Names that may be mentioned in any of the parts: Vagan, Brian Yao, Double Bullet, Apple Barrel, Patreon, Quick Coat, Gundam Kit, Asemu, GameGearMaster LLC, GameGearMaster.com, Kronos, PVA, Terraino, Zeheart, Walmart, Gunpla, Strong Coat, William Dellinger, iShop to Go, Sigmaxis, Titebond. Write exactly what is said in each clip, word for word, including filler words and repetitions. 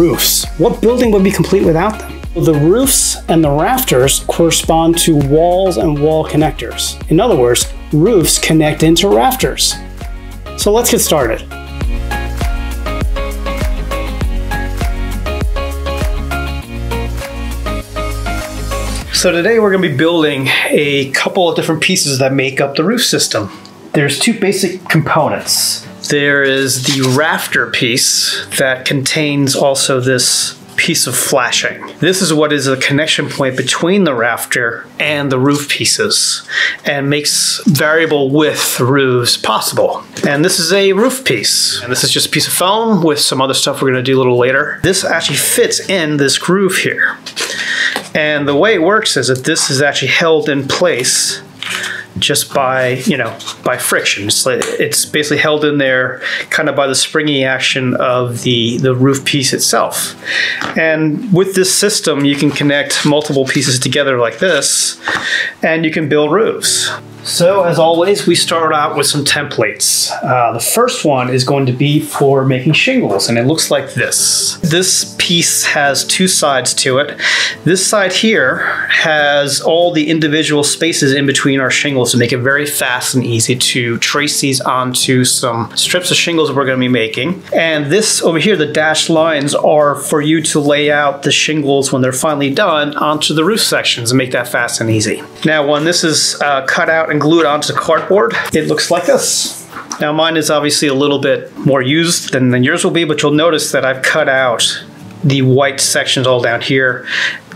roofs. What building would be complete without them? The roofs and the rafters correspond to walls and wall connectors. In other words, roofs connect into rafters. So let's get started. So today we're going to be building a couple of different pieces that make up the roof system. There's two basic components. There is the rafter piece that contains also this piece of flashing. This is what is a connection point between the rafter and the roof pieces and makes variable width roofs possible. And this is a roof piece. And this is just a piece of foam with some other stuff we're going to do a little later. This actually fits in this groove here. And the way it works is that this is actually held in place just by, you know, by friction. It's, like, it's basically held in there kind of by the springy action of the, the roof piece itself. And with this system, you can connect multiple pieces together like this, and you can build roofs. So as always, we start out with some templates. Uh, the first one is going to be for making shingles, and it looks like this. This piece has two sides to it. This side here has all the individual spaces in between our shingles to make it very fast and easy to trace these onto some strips of shingles that we're going to be making. And this over here, the dashed lines are for you to lay out the shingles when they're finally done onto the roof sections and make that fast and easy. Now, when this is uh, cut out and glue it onto cardboard, it looks like this. Now mine is obviously a little bit more used than, than yours will be, but you'll notice that I've cut out the white sections all down here.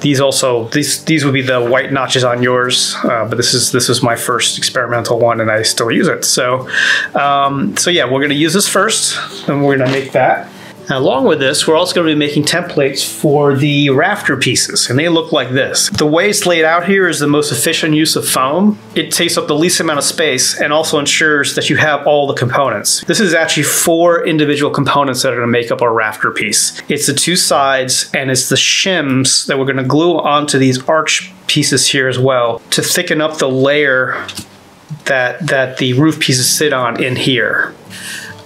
These also, these these would be the white notches on yours, uh, but this is this is my first experimental one and I still use it. So, um, so yeah, we're gonna use this first and we're gonna make that. Now, along with this, we're also going to be making templates for the rafter pieces, and they look like this. The way it's laid out here is the most efficient use of foam. It takes up the least amount of space and also ensures that you have all the components. This is actually four individual components that are going to make up our rafter piece. It's the two sides, and it's the shims that we're going to glue onto these arch pieces here as well to thicken up the layer that, that the roof pieces sit on in here.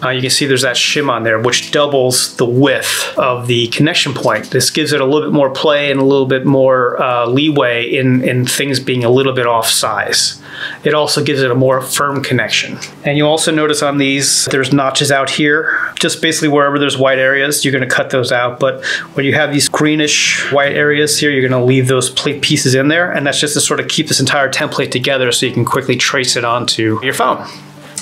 Uh, you can see there's that shim on there, which doubles the width of the connection point. This gives it a little bit more play and a little bit more uh, leeway in, in things being a little bit off size. It also gives it a more firm connection. And you'll also notice on these, there's notches out here. Just basically wherever there's white areas, you're going to cut those out. But when you have these greenish white areas here, you're going to leave those plate pieces in there. And that's just to sort of keep this entire template together so you can quickly trace it onto your phone.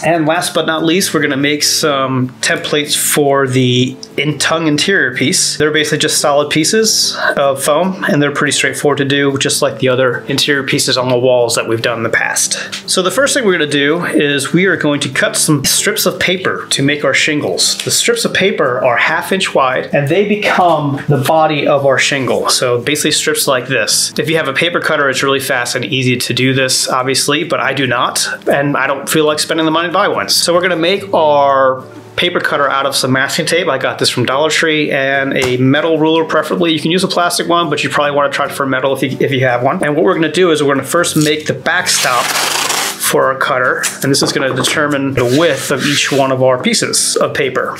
And last but not least, we're going to make some templates for the in tongue interior piece. They're basically just solid pieces of foam, and they're pretty straightforward to do, just like the other interior pieces on the walls that we've done in the past. So the first thing we're going to do is we are going to cut some strips of paper to make our shingles. The strips of paper are half inch wide, and they become the body of our shingle. So basically strips like this. If you have a paper cutter, it's really fast and easy to do this, obviously, but I do not, and I don't feel like spending the money and buy ones. So we're going to make our paper cutter out of some masking tape. I got this from Dollar Tree, and a metal ruler preferably. You can use a plastic one, but you probably want to try it for metal if you, if you have one. And what we're going to do is we're going to first make the backstop for our cutter, and this is going to determine the width of each one of our pieces of paper.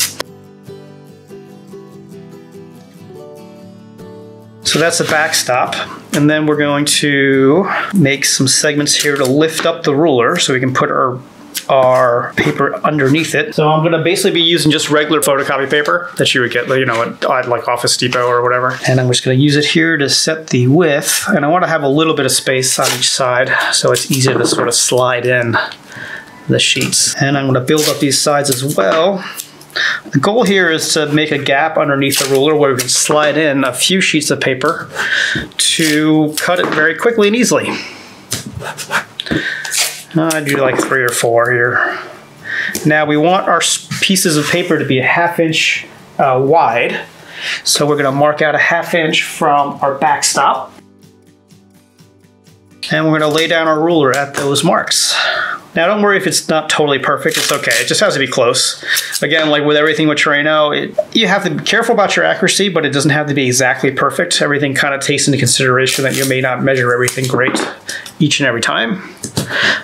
So that's the backstop. And then we're going to make some segments here to lift up the ruler so we can put our our paper underneath it. So I'm gonna basically be using just regular photocopy paper that you would get, you know, at like Office Depot or whatever. And I'm just gonna use it here to set the width. And I wanna have a little bit of space on each side so it's easier to sort of slide in the sheets. And I'm gonna build up these sides as well. The goal here is to make a gap underneath the ruler where we can slide in a few sheets of paper to cut it very quickly and easily. I do like three or four here. Now we want our pieces of paper to be a half inch uh, wide. So we're gonna mark out a half inch from our backstop. And we're gonna lay down our ruler at those marks. Now don't worry if it's not totally perfect, it's okay. It just has to be close. Again, like with everything with Terraino, it, you have to be careful about your accuracy, but it doesn't have to be exactly perfect. Everything kind of takes into consideration that you may not measure everything great each and every time.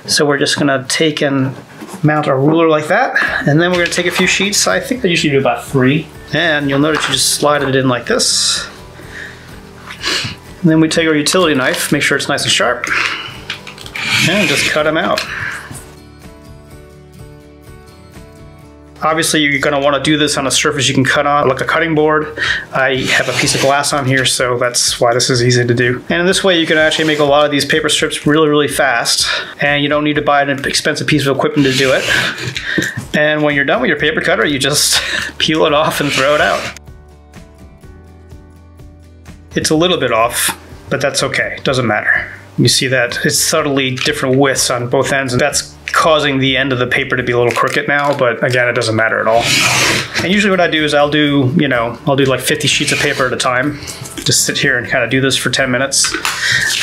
So we're just gonna take and mount our ruler like that. And then we're gonna take a few sheets. I think I usually do about three. And you'll notice you just slide it in like this. And then we take our utility knife, make sure it's nice and sharp, and just cut them out. Obviously, you're going to want to do this on a surface you can cut on, like a cutting board. I have a piece of glass on here, so that's why this is easy to do. And in this way, you can actually make a lot of these paper strips really, really fast, and you don't need to buy an expensive piece of equipment to do it. And when you're done with your paper cutter, you just peel it off and throw it out. It's a little bit off, but that's okay. It doesn't matter. You see that it's subtly different widths on both ends, and that's causing the end of the paper to be a little crooked now, but again, it doesn't matter at all. And usually what I do is I'll do, you know, I'll do like fifty sheets of paper at a time. Just sit here and kind of do this for ten minutes.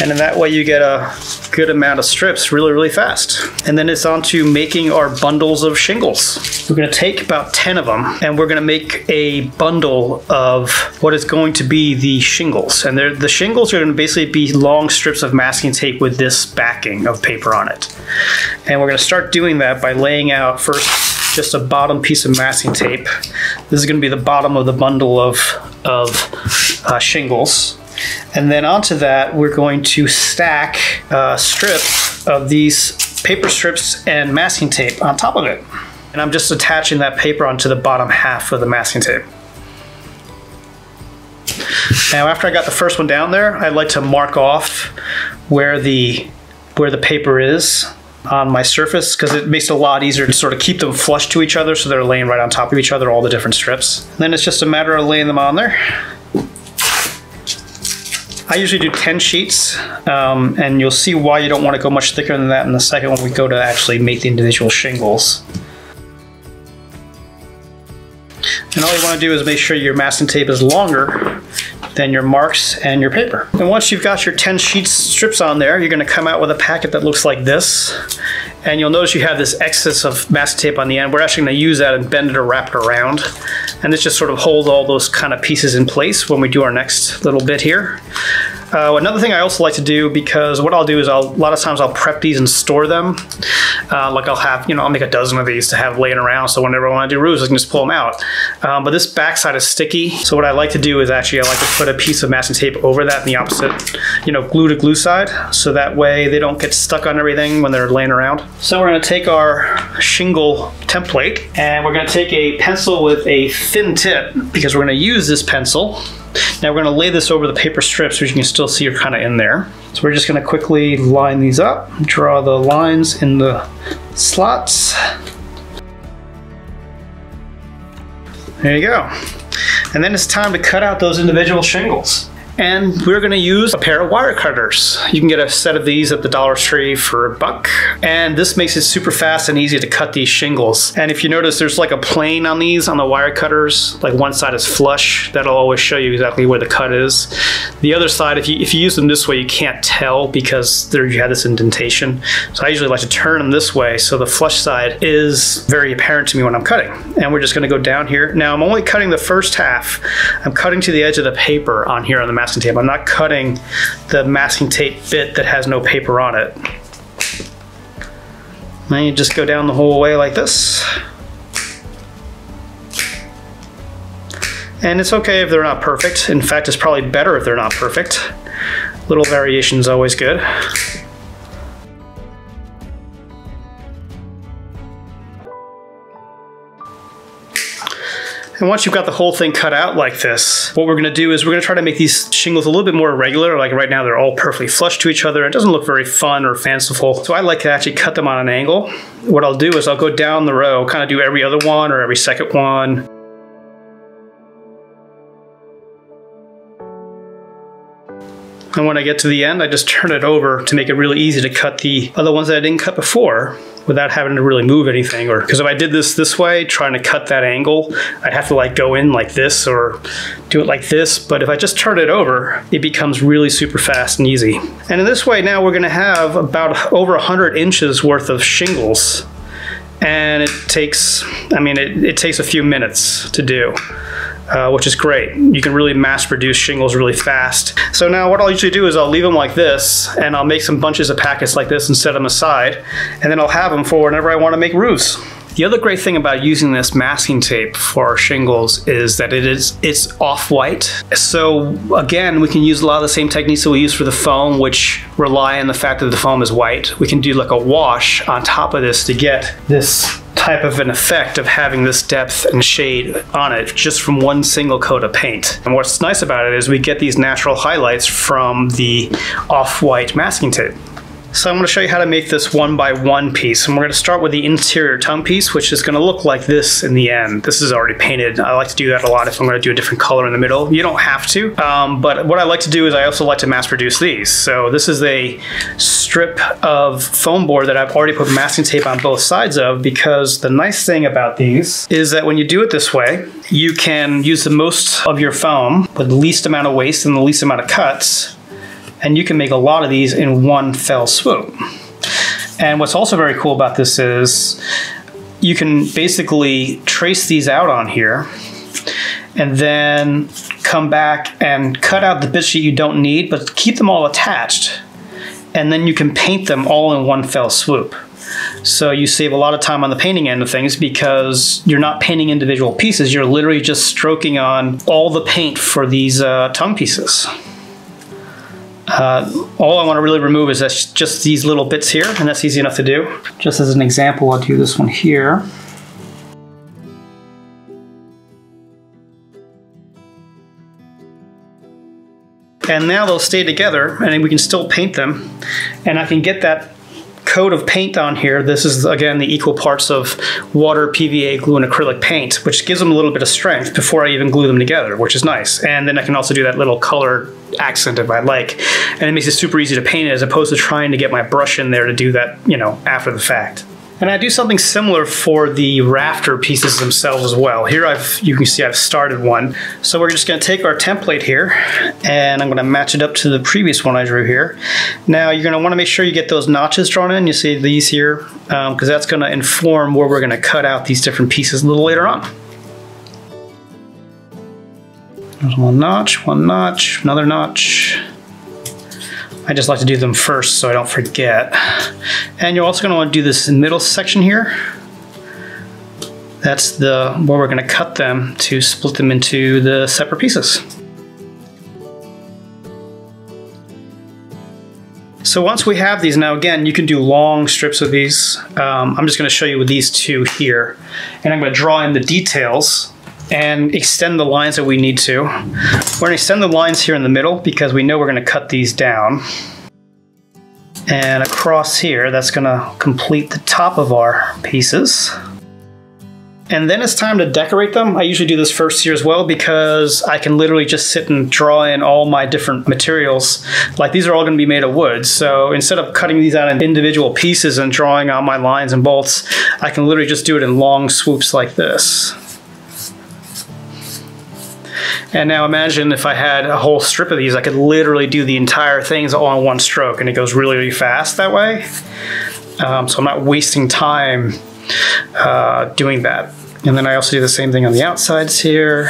And in that way you get a good amount of strips really, really fast. And then it's on to making our bundles of shingles. We're gonna take about ten of them and we're gonna make a bundle of what is going to be the shingles. And the shingles are gonna basically be long strips of masking tape with this backing of paper on it. And we're gonna start doing that by laying out first just a bottom piece of masking tape. This is gonna be the bottom of the bundle of, of uh, shingles. And then onto that, we're going to stack uh, strips of these paper strips and masking tape on top of it. And I'm just attaching that paper onto the bottom half of the masking tape. Now, after I got the first one down there, I'd like to mark off where the, where the paper is on my surface, because it makes it a lot easier to sort of keep them flush to each other so they're laying right on top of each other, all the different strips. And then it's just a matter of laying them on there. I usually do ten sheets, um, and you'll see why you don't want to go much thicker than that in the second when we go to actually make the individual shingles. And all you want to do is make sure your masking tape is longer than your marks and your paper. And once you've got your ten sheet strips on there, you're going to come out with a packet that looks like this. And you'll notice you have this excess of masking tape on the end. We're actually going to use that and bend it or wrap it around. And this just sort of holds all those kind of pieces in place when we do our next little bit here. Uh, another thing I also like to do, because what I'll do is I'll, a lot of times I'll prep these and store them. Uh, like I'll have, you know, I'll make a dozen of these to have laying around, so whenever I want to do roofs, I can just pull them out. Um, but this backside is sticky, so what I like to do is actually I like to put a piece of masking tape over that and the opposite, you know, glue to glue side, so that way they don't get stuck on everything when they're laying around. So we're going to take our shingle template, and we're going to take a pencil with a thin tip, because we're going to use this pencil. Now we're going to lay this over the paper strips, which you can still see are kind of in there. So we're just going to quickly line these up, draw the lines in the slots. There you go. And then it's time to cut out those individual shingles. And we're going to use a pair of wire cutters. You can get a set of these at the Dollar Tree for a buck. And this makes it super fast and easy to cut these shingles. And if you notice, there's like a plane on these, on the wire cutters. Like one side is flush. That'll always show you exactly where the cut is. The other side, if you, if you use them this way, you can't tell because there you have this indentation. So I usually like to turn them this way so the flush side is very apparent to me when I'm cutting. And we're just going to go down here. Now I'm only cutting the first half. I'm cutting to the edge of the paper on here on the masking tape. I'm not cutting the masking tape bit that has no paper on it. Now you just go down the whole way like this. And it's okay if they're not perfect. In fact, it's probably better if they're not perfect. Little variation is always good. And once you've got the whole thing cut out like this, what we're going to do is we're going to try to make these shingles a little bit more irregular. Like right now, they're all perfectly flush to each other. It doesn't look very fun or fanciful. So I like to actually cut them on an angle. What I'll do is I'll go down the row, kind of do every other one or every second one. And when I get to the end, I just turn it over to make it really easy to cut the other ones that I didn't cut before, without having to really move anything. Or because if I did this this way, trying to cut that angle, I'd have to like go in like this or do it like this. But if I just turn it over, it becomes really super fast and easy. And in this way now we're gonna have about over one hundred inches worth of shingles. And it takes, I mean, it, it takes a few minutes to do. Uh, which is great. You can really mass produce shingles really fast. So now what I'll usually do is I'll leave them like this, and I'll make some bunches of packets like this and set them aside, and then I'll have them for whenever I want to make roofs. The other great thing about using this masking tape for our shingles is that it is it's off-white. So again, we can use a lot of the same techniques that we use for the foam, which rely on the fact that the foam is white. We can do like a wash on top of this to get this type of an effect of having this depth and shade on it just from one single coat of paint. And what's nice about it is we get these natural highlights from the off-white masking tape. So I'm going to show you how to make this one by one piece, and we're going to start with the interior tongue piece, which is going to look like this in the end. This is already painted. I like to do that a lot if I'm going to do a different color in the middle. You don't have to, um, but what I like to do is I also like to mass produce these. So this is a strip of foam board that I've already put masking tape on both sides of, because the nice thing about these is that when you do it this way, you can use the most of your foam with the least amount of waste and the least amount of cuts. And you can make a lot of these in one fell swoop. And what's also very cool about this is you can basically trace these out on here and then come back and cut out the bits that you don't need, but keep them all attached. And then you can paint them all in one fell swoop. So you save a lot of time on the painting end of things, because you're not painting individual pieces. You're literally just stroking on all the paint for these uh, tongue pieces. Uh, all I want to really remove is that's just these little bits here, and that's easy enough to do. Just as an example, I'll do this one here. And now they'll stay together, and we can still paint them. And I can get that coat of paint on here. This is, again, the equal parts of water, P V A, glue, and acrylic paint, which gives them a little bit of strength before I even glue them together, which is nice. And then I can also do that little color accent if I like. And it makes it super easy to paint it, as opposed to trying to get my brush in there to do that, you know, after the fact. And I do something similar for the rafter pieces themselves as well. Here I've, you can see I've started one. So we're just gonna take our template here, and I'm gonna match it up to the previous one I drew here. Now you're gonna wanna make sure you get those notches drawn in. You see these here, um, cause that's gonna inform where we're gonna cut out these different pieces a little later on. There's one notch, one notch, another notch. I just like to do them first so I don't forget. And you're also gonna wanna do this middle section here. That's the where we're gonna cut them to split them into the separate pieces. So once we have these, now again, you can do long strips of these. Um, I'm just gonna show you with these two here. And I'm gonna draw in the details and extend the lines that we need to. We're gonna extend the lines here in the middle because we know we're gonna cut these down. And across here, that's gonna complete the top of our pieces. And then it's time to decorate them. I usually do this first here as well, because I can literally just sit and draw in all my different materials. Like these are all gonna be made of wood. So instead of cutting these out in individual pieces and drawing on my lines and bolts, I can literally just do it in long swoops like this. And now imagine if I had a whole strip of these, I could literally do the entire things all in one stroke, and it goes really, really fast that way. Um, so I'm not wasting time uh, doing that. And then I also do the same thing on the outsides here.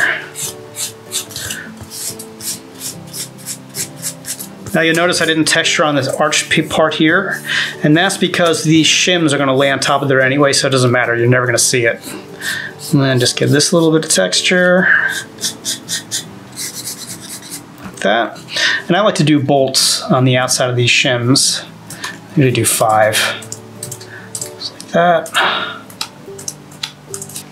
Now you'll notice I didn't texture on this arch part here, and that's because these shims are gonna lay on top of there anyway, so it doesn't matter, you're never gonna see it. And then just give this a little bit of texture. Like that. And I like to do bolts on the outside of these shims. I'm gonna do five. Just like that.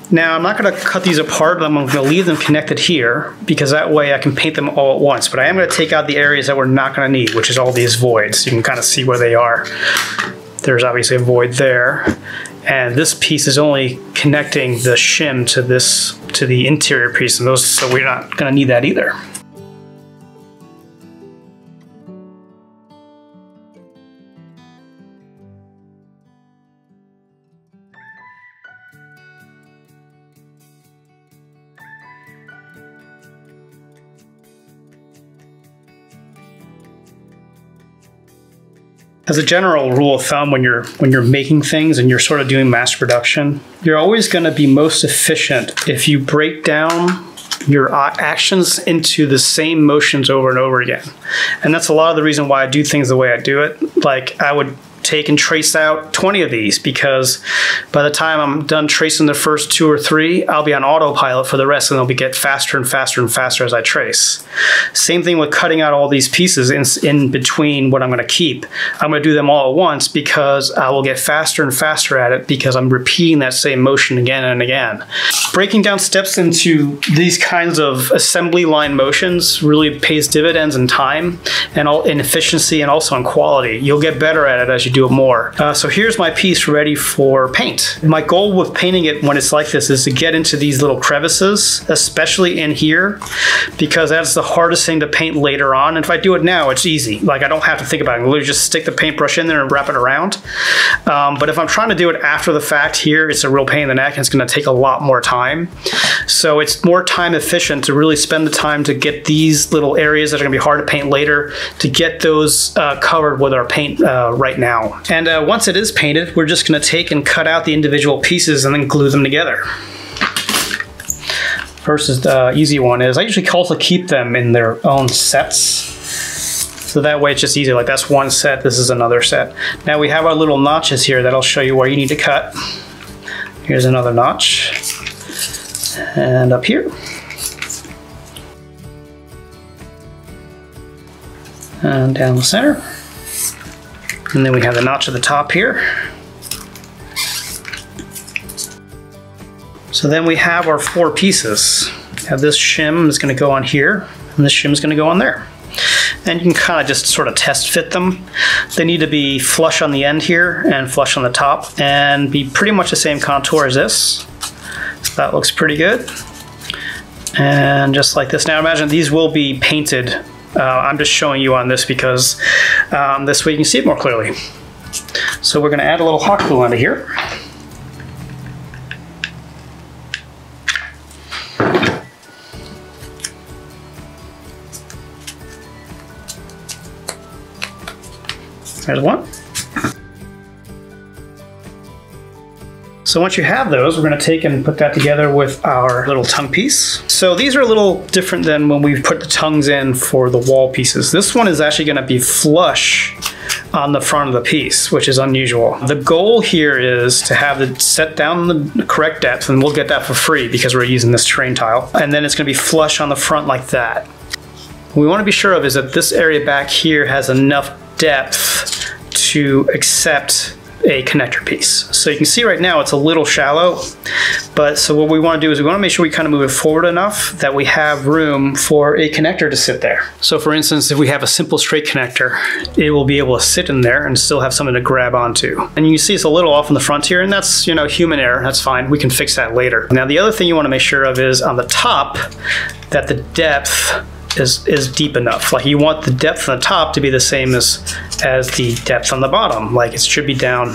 Now I'm not gonna cut these apart, but I'm gonna leave them connected here, because that way I can paint them all at once. But I am gonna take out the areas that we're not gonna need, which is all these voids. You can kind of see where they are. There's obviously a void there. And this piece is only connecting the shim to this, to the interior piece, and those, so we're not gonna need that either. As a general rule of thumb, when you're when you're making things and you're sort of doing mass production, you're always going to be most efficient if you break down your actions into the same motions over and over again. And that's a lot of the reason why I do things the way I do it. Like I would take and trace out twenty of these, because by the time I'm done tracing the first two or three, I'll be on autopilot for the rest, and they'll be get faster and faster and faster as I trace. Same thing with cutting out all these pieces in, in between what I'm going to keep. I'm going to do them all at once because I will get faster and faster at it because I'm repeating that same motion again and again. Breaking down steps into these kinds of assembly line motions really pays dividends in time and all in efficiency and also in quality. You'll get better at it as you do it more. Uh, so here's my piece ready for paint. My goal with painting it when it's like this is to get into these little crevices, especially in here, because that's the hardest thing to paint later on. And if I do it now, it's easy. Like, I don't have to think about it. I can literally just stick the paintbrush in there and wrap it around. Um, but if I'm trying to do it after the fact here, it's a real pain in the neck and it's gonna take a lot more time. So it's more time efficient to really spend the time to get these little areas that are gonna be hard to paint later, to get those uh, covered with our paint uh, right now. And uh, once it is painted, we're just gonna take and cut out the individual pieces and then glue them together. Versus the easy one is I usually also keep them in their own sets. So that way it's just easier, like that's one set, this is another set. Now we have our little notches here that I'll show you where you need to cut. Here's another notch. And up here. And down the center. And then we have the notch at the top here. So then we have our four pieces. Now this shim is gonna go on here, and this shim is gonna go on there. And you can kind of just sort of test fit them. They need to be flush on the end here and flush on the top and be pretty much the same contour as this. So that looks pretty good. And just like this. Now imagine these will be painted. Uh, I'm just showing you on this because um, this way you can see it more clearly. So we're gonna add a little hot glue onto here. There's one. So once you have those, we're gonna take and put that together with our little tongue piece. So these are a little different than when we put the tongues in for the wall pieces. This one is actually gonna be flush on the front of the piece, which is unusual. The goal here is to have it set down the correct depth, and we'll get that for free because we're using this terrain tile. And then it's gonna be flush on the front like that. What we wanna be sure of is that this area back here has enough depth to accept a connector piece. So you can see right now it's a little shallow, but so what we want to do is we want to make sure we kind of move it forward enough that we have room for a connector to sit there. So for instance, if we have a simple straight connector, it will be able to sit in there and still have something to grab onto. And you can see it's a little off in the front here, and that's, you know, human error, that's fine, we can fix that later. Now the other thing you want to make sure of is on the top that the depth Is, is deep enough. Like, you want the depth on the top to be the same as as the depth on the bottom. Like, it should be down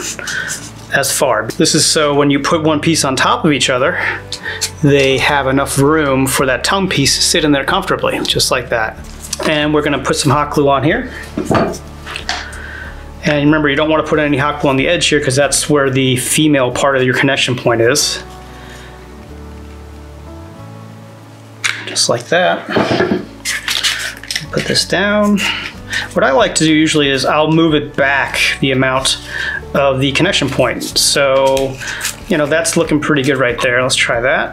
as far. This is so when you put one piece on top of each other, they have enough room for that tongue piece to sit in there comfortably, just like that. And we're gonna put some hot glue on here. And remember, you don't want to put any hot glue on the edge here because that's where the female part of your connection point is. Just like that. Put this down. What I like to do usually is I'll move it back the amount of the connection point. So, you know, that's looking pretty good right there. Let's try that.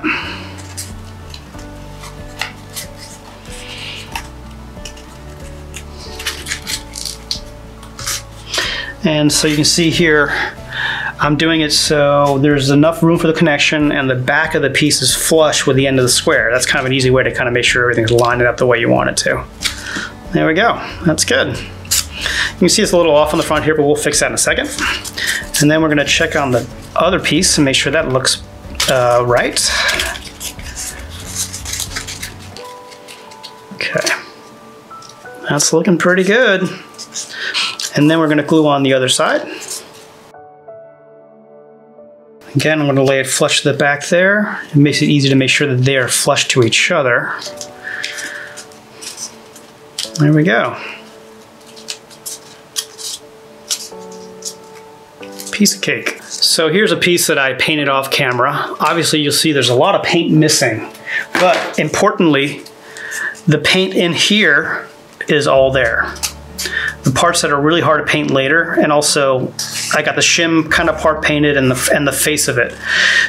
And so you can see here, I'm doing it so there's enough room for the connection and the back of the piece is flush with the end of the square. That's kind of an easy way to kind of make sure everything's lined up the way you want it to. There we go, that's good. You can see it's a little off on the front here, but we'll fix that in a second. And then we're gonna check on the other piece and make sure that looks uh, right. Okay, that's looking pretty good. And then we're gonna glue on the other side. Again, I'm gonna lay it flush to the back there. It makes it easy to make sure that they are flush to each other. There we go. Piece of cake. So here's a piece that I painted off camera. Obviously, you'll see there's a lot of paint missing, but importantly, the paint in here is all there. the parts that are really hard to paint later, and also I got the shim kind of part painted and the and the face of it.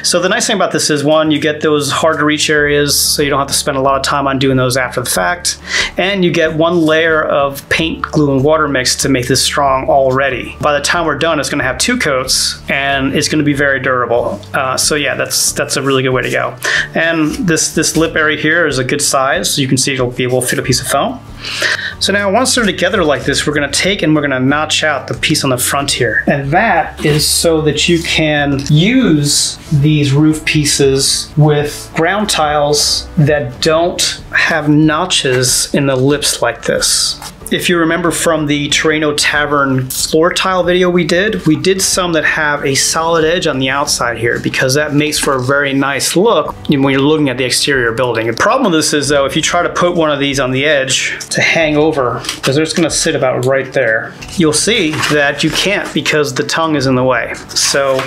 So the nice thing about this is, one, you get those hard to reach areas, so you don't have to spend a lot of time on doing those after the fact, and you get one layer of paint, glue, and water mix to make this strong already. By the time we're done, it's going to have two coats, and it's going to be very durable. Uh, so yeah, that's that's a really good way to go. And this this lip area here is a good size, so you can see it'll be able to fit a piece of foam. So now once they're together like this, we're gonna take and we're gonna notch out the piece on the front here. And that is so that you can use these roof pieces with ground tiles that don't have notches in the lips like this. If you remember from the Terraino Tavern floor tile video we did, we did some that have a solid edge on the outside here, because that makes for a very nice look when you're looking at the exterior building. The problem with this is, though, if you try to put one of these on the edge to hang over, because it's gonna sit about right there, you'll see that you can't because the tongue is in the way. So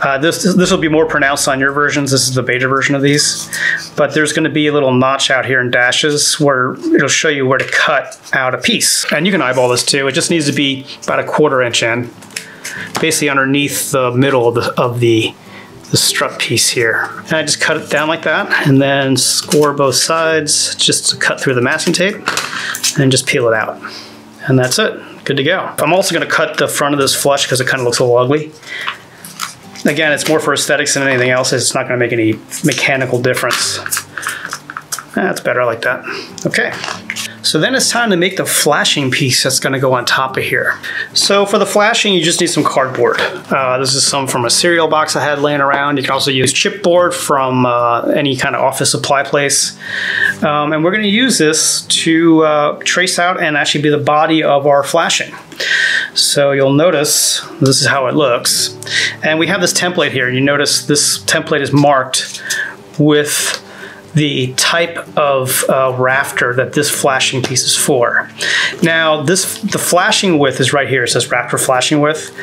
uh, this, this will be more pronounced on your versions. This is the beta version of these. But there's gonna be a little notch out here in dashes where it'll show you where to cut out a piece. And you can eyeball this too. It just needs to be about a quarter inch in, basically underneath the middle of the, of the, the strut piece here. And I just cut it down like that and then score both sides just to cut through the masking tape and just peel it out. And that's it, good to go. I'm also gonna cut the front of this flush because it kind of looks a little ugly. Again, it's more for aesthetics than anything else. It's not going to make any mechanical difference. That's better, I like that. Okay. So then it's time to make the flashing piece that's going to go on top of here. So for the flashing, you just need some cardboard. Uh, this is some from a cereal box I had laying around. You can also use chipboard from uh, any kind of office supply place. Um, and we're going to use this to uh, trace out and actually be the body of our flashing. So you'll notice this is how it looks. And we have this template here. You notice this template is marked with the type of uh, rafter that this flashing piece is for. Now this, the flashing width is right here. It says rafter flashing width,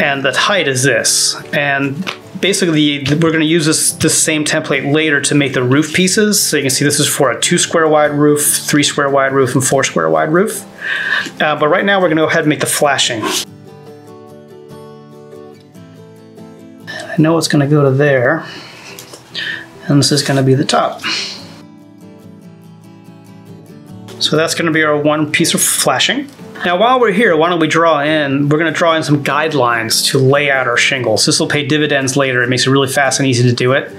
and the height is this. And basically we're gonna use this, this same template later to make the roof pieces. So you can see this is for a two square wide roof, three square wide roof, and four square wide roof. Uh, but right now we're gonna go ahead and make the flashing. I know it's gonna go to there. And this is going to be the top. So that's going to be our one piece of flashing. Now while we're here, why don't we draw in, we're going to draw in some guidelines to lay out our shingles. This will pay dividends later. It makes it really fast and easy to do it.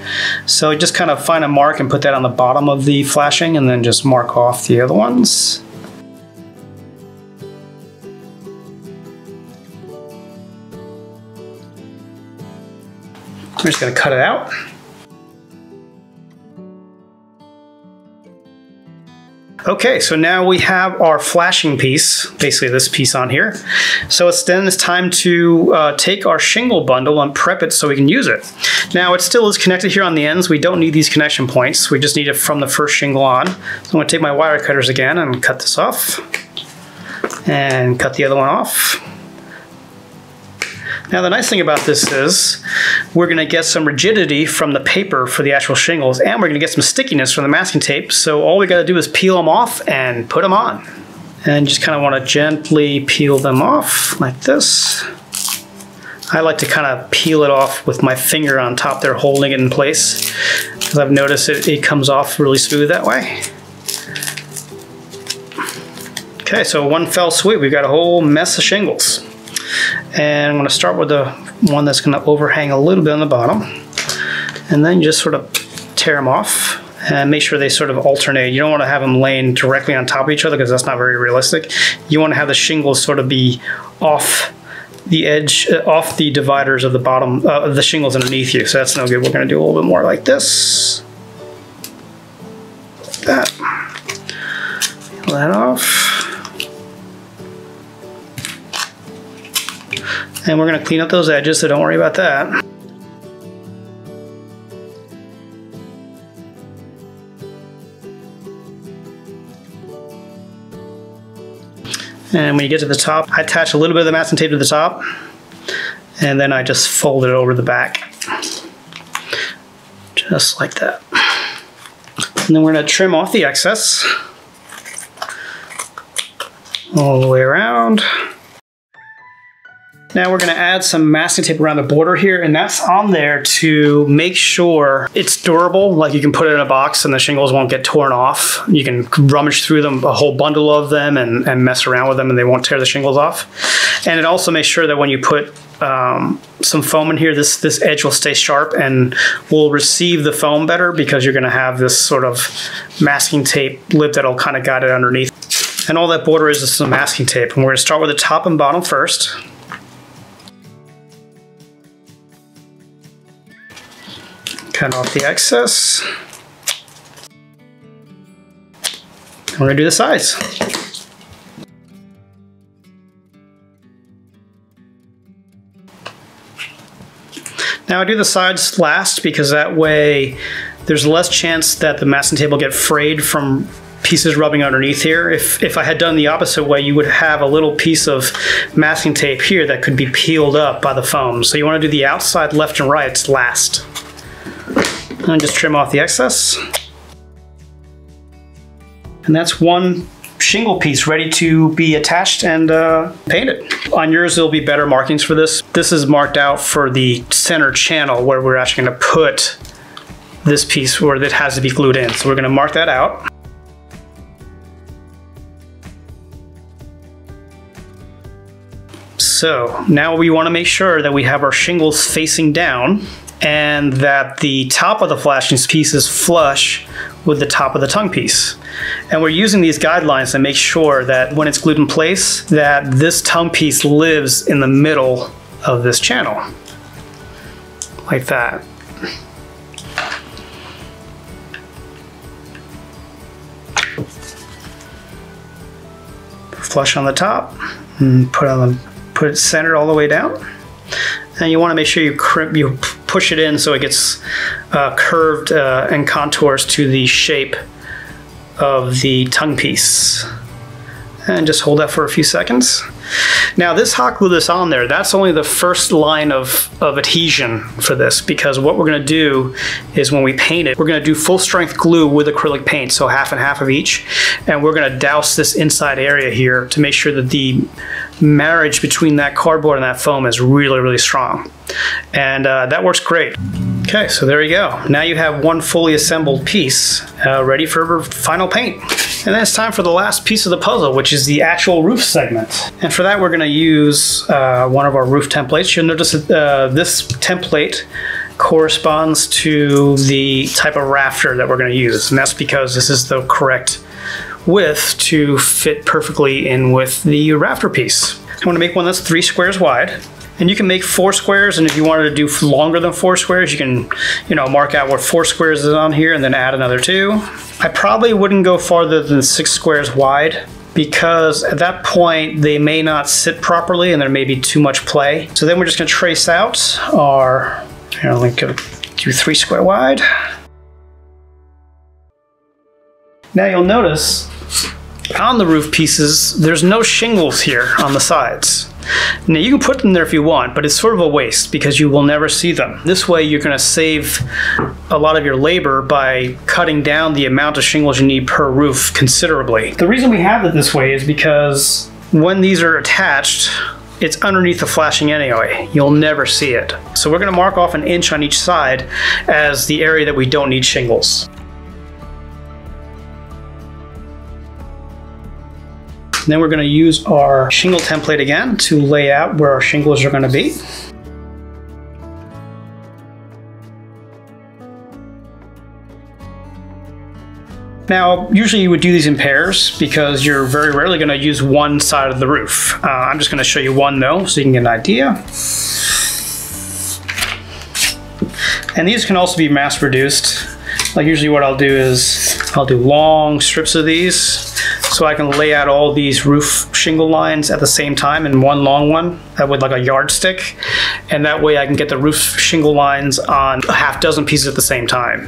So just kind of find a mark and put that on the bottom of the flashing and then just mark off the other ones. We're just going to cut it out. Okay, so now we have our flashing piece, basically this piece on here. So it's then it's time to uh, take our shingle bundle and prep it so we can use it. Now it still is connected here on the ends. We don't need these connection points. We just need it from the first shingle on. So I'm gonna take my wire cutters again and cut this off and cut the other one off. Now the nice thing about this is we're going to get some rigidity from the paper for the actual shingles, and we're going to get some stickiness from the masking tape. So all we got to do is peel them off and put them on. And just kind of want to gently peel them off like this. I like to kind of peel it off with my finger on top there holding it in place, because I've noticed it, it comes off really smooth that way. Okay, so one fell swoop, we've got a whole mess of shingles. And I'm going to start with the one that's going to overhang a little bit on the bottom, and then just sort of tear them off and make sure they sort of alternate. You don't want to have them laying directly on top of each other because that's not very realistic. You want to have the shingles sort of be off the edge, uh, off the dividers of the bottom uh, of the shingles underneath you. So that's no good. We're going to do a little bit more like this. Like that. Peel that off. And we're going to clean up those edges, so don't worry about that. And when you get to the top, I attach a little bit of the masking tape to the top, and then I just fold it over the back. Just like that. And then we're going to trim off the excess. all the way around. Now we're gonna add some masking tape around the border here, and that's on there to make sure it's durable. Like, you can put it in a box and the shingles won't get torn off. You can rummage through them, a whole bundle of them, and, and mess around with them, and they won't tear the shingles off. And it also makes sure that when you put um, some foam in here, this, this edge will stay sharp and will receive the foam better, because you're gonna have this sort of masking tape lip that'll kind of guide it underneath. And all that border is just some masking tape. And we're gonna start with the top and bottom first. Cut off the excess. We're gonna do the sides. Now I do the sides last, because that way there's less chance that the masking tape will get frayed from pieces rubbing underneath here. If, if I had done the opposite way, you would have a little piece of masking tape here that could be peeled up by the foam. So you wanna do the outside left and right last. And just trim off the excess. And that's one shingle piece ready to be attached and uh, painted. On yours, there'll be better markings for this. This is marked out for the center channel where we're actually gonna put this piece where it has to be glued in. So we're gonna mark that out. So now we wanna make sure that we have our shingles facing down, and that the top of the flashing piece is flush with the top of the tongue piece. And we're using these guidelines to make sure that when it's glued in place, that this tongue piece lives in the middle of this channel, like that. Flush on the top, and put on the, put it centered all the way down. And you wanna make sure you crimp, you push it in so it gets uh, curved uh, and contours to the shape of the tongue piece. And just hold that for a few seconds. Now this hot glue that's on there, that's only the first line of, of adhesion for this, because what we're gonna do is when we paint it, we're gonna do full strength glue with acrylic paint, so half and half of each. And we're gonna douse this inside area here to make sure that the marriage between that cardboard and that foam is really, really strong. And uh, that works great. Okay, so there you go. Now you have one fully assembled piece uh, ready for final paint. And then it's time for the last piece of the puzzle, which is the actual roof segment. And for that, we're gonna use uh, one of our roof templates. You'll notice that uh, this template corresponds to the type of rafter that we're gonna use. And that's because this is the correct width to fit perfectly in with the rafter piece. I'm gonna make one that's three squares wide. And you can make four squares, and if you wanted to do longer than four squares, you can, you know, mark out what four squares is on here and then add another two. I probably wouldn't go farther than six squares wide, because at that point they may not sit properly and there may be too much play. So then we're just gonna trace out our, here, I'm gonna do three square wide. Now you'll notice on the roof pieces, there's no shingles here on the sides. Now you can put them there if you want, but it's sort of a waste because you will never see them. This way you're gonna save a lot of your labor by cutting down the amount of shingles you need per roof considerably. The reason we have it this way is because when these are attached, it's underneath the flashing anyway. You'll never see it. So we're gonna mark off an inch on each side as the area that we don't need shingles. And then we're gonna use our shingle template again to lay out where our shingles are gonna be. Now, usually you would do these in pairs because you're very rarely gonna use one side of the roof. Uh, I'm just gonna show you one though, so you can get an idea. And these can also be mass produced. Like, usually what I'll do is I'll do long strips of these, so I can lay out all these roof shingle lines at the same time in one long one with like a yardstick. And that way I can get the roof shingle lines on a half dozen pieces at the same time.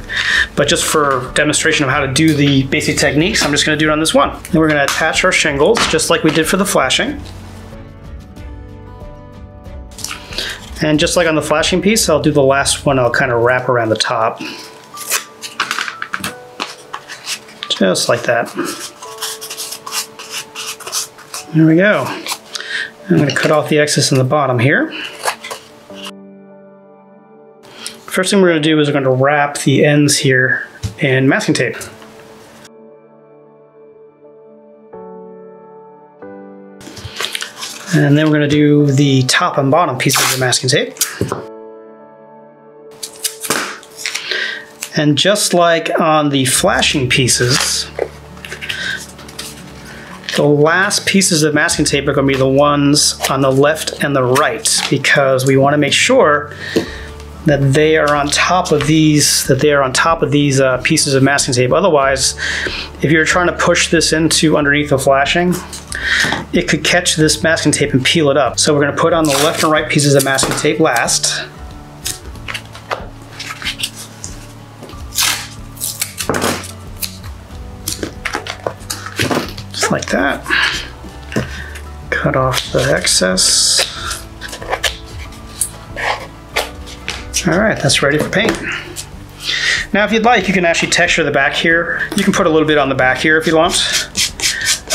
But just for demonstration of how to do the basic techniques, I'm just gonna do it on this one. And we're gonna attach our shingles just like we did for the flashing. And just like on the flashing piece, I'll do the last one, I'll kind of wrap around the top. Just like that. There we go. I'm going to cut off the excess in the bottom here. First thing we're going to do is we're going to wrap the ends here in masking tape. And then we're going to do the top and bottom pieces of the masking tape. And just like on the flashing pieces, the last pieces of masking tape are going to be the ones on the left and the right, because we want to make sure that they are on top of these, that they are on top of these uh, pieces of masking tape. Otherwise, if you're trying to push this into underneath the flashing, it could catch this masking tape and peel it up. So we're going to put on the left and right pieces of masking tape last. Like that. Cut off the excess. All right, that's ready for paint. Now, if you'd like, you can actually texture the back here. You can put a little bit on the back here if you want,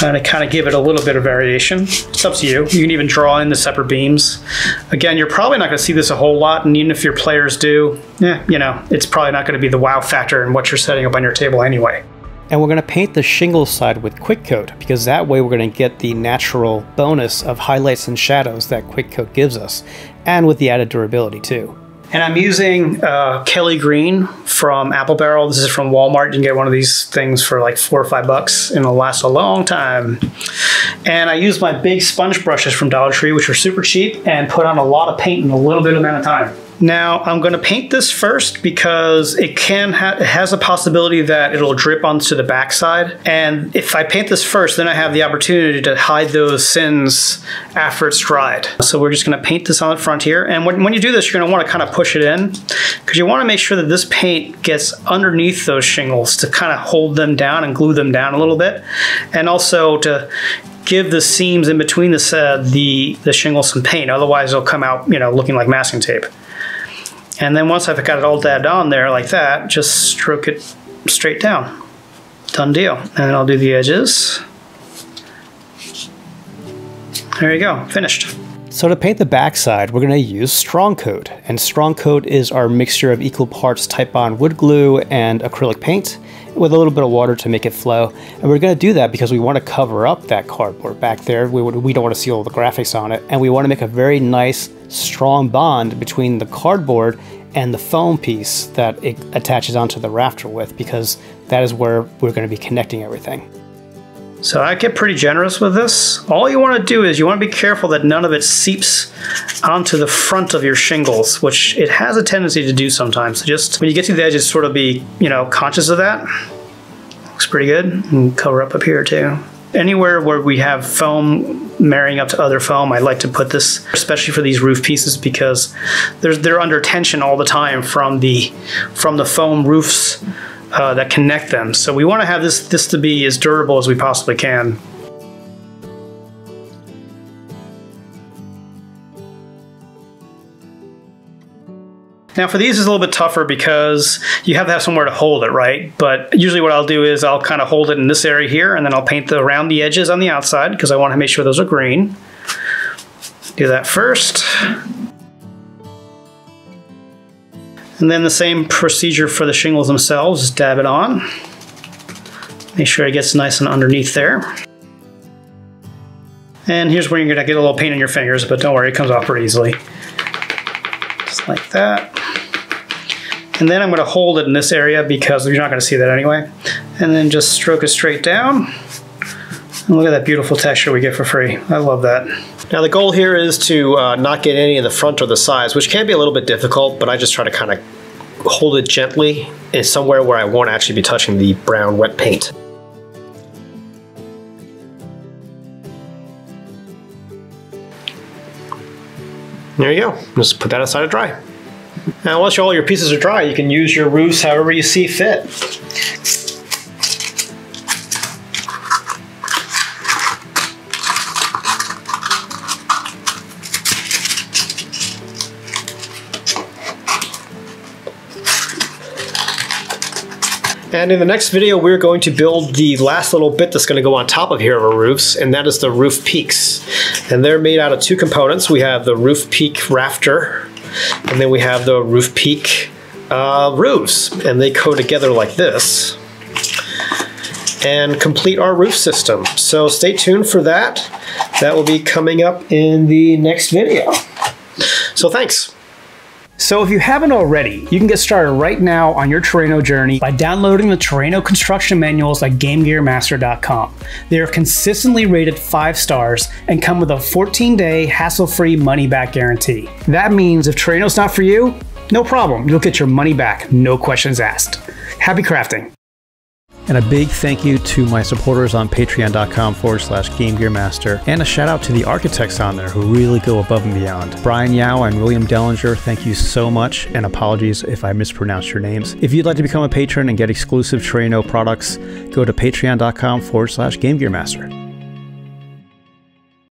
and to kind of give it a little bit of variation. It's up to you. You can even draw in the separate beams. Again, you're probably not going to see this a whole lot, and even if your players do, yeah, you know, it's probably not going to be the wow factor in what you're setting up on your table anyway. And we're going to paint the shingle side with Quick Coat, because that way we're going to get the natural bonus of highlights and shadows that Quick Coat gives us, and with the added durability too. And I'm using uh, Kelly Green from Apple Barrel. This is from Walmart. You can get one of these things for like four or five bucks and it'll last a long time. And I use my big sponge brushes from Dollar Tree, which are super cheap, and put on a lot of paint in a little bit amount of time. Now I'm going to paint this first because it can ha it has a possibility that it'll drip onto the backside, and if I paint this first, then I have the opportunity to hide those sins after it's dried. So we're just going to paint this on the front here, and when, when you do this, you're going to want to kind of push it in, because you want to make sure that this paint gets underneath those shingles to kind of hold them down and glue them down a little bit, and also to give the seams in between the uh, the the shingles some paint. Otherwise, it'll come out, you know, looking like masking tape. And then once I've got it all dabbed on there like that, just stroke it straight down. Done deal. And then I'll do the edges. There you go, finished. So to paint the backside, we're gonna use Strong Coat. And Strong Coat is our mixture of equal parts Titebond wood glue and acrylic paint, with a little bit of water to make it flow. And we're gonna do that because we wanna cover up that cardboard back there. We, would, we don't wanna see all the graphics on it. And we wanna make a very nice, strong bond between the cardboard and the foam piece that it attaches onto the rafter with, because that is where we're gonna be connecting everything. So I get pretty generous with this. All you wanna do is you wanna be careful that none of it seeps onto the front of your shingles, which it has a tendency to do sometimes. So just when you get to the edge, just sort of be, you know, conscious of that. Looks pretty good. And cover up up here too. Anywhere where we have foam marrying up to other foam, I like to put this, especially for these roof pieces, because they're, they're under tension all the time from the, from the foam roofs uh, that connect them. So we want to have this, this to be as durable as we possibly can. Now for these is a little bit tougher because you have to have somewhere to hold it, right? But usually what I'll do is I'll kind of hold it in this area here, and then I'll paint the, around the edges on the outside, because I want to make sure those are green. Do that first. And then the same procedure for the shingles themselves, just dab it on. Make sure it gets nice and underneath there. And here's where you're gonna get a little paint on your fingers, but don't worry, it comes off pretty easily. Just like that. And then I'm going to hold it in this area because you're not going to see that anyway. And then just stroke it straight down. And look at that beautiful texture we get for free. I love that. Now the goal here is to uh, not get any of the front or the sides, which can be a little bit difficult, but I just try to kind of hold it gently in somewhere where I won't actually be touching the brown wet paint. There you go. Just put that aside to dry. Now, once all your pieces are dry, you can use your roofs however you see fit. And in the next video, we're going to build the last little bit that's going to go on top of here of our roofs, and that is the roof peaks. And they're made out of two components. We have the roof peak rafter, and then we have the roof peak uh, roofs, and they go together like this and complete our roof system. So stay tuned for that. That will be coming up in the next video. So thanks. So if you haven't already, you can get started right now on your Terraino journey by downloading the Terraino construction manuals at Game Gear Master dot com. They are consistently rated five stars and come with a fourteen day hassle-free money-back guarantee. That means if Terraino's not for you, no problem. You'll get your money back, no questions asked. Happy crafting. And a big thank you to my supporters on patreon.com forward slash GameGearMaster. And a shout out to the architects on there who really go above and beyond. Brian Yao and William Dellinger, thank you so much. And apologies if I mispronounced your names. If you'd like to become a patron and get exclusive Terraino products, go to patreon.com forward slash GameGearMaster.